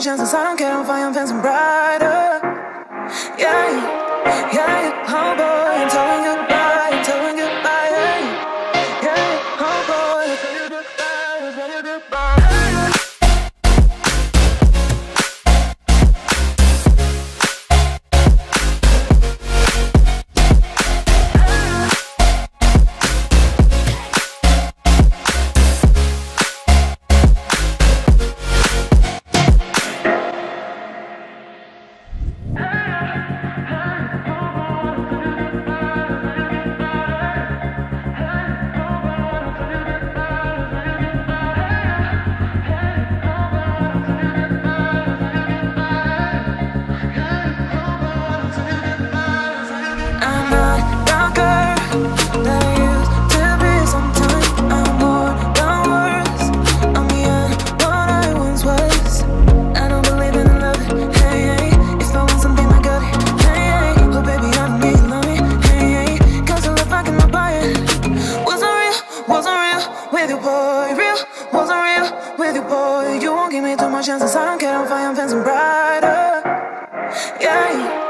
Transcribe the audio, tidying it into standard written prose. Chances, I don't care, I'm fine, I'm fencing brighter. Yeah, yeah, oh boy, I'm telling you goodbye, I'm telling you goodbye. Yeah, oh boy, I'm telling you goodbye, I'm telling you goodbye. Chances, I don't care, I'm fine, I'm fencing brighter. Yeah.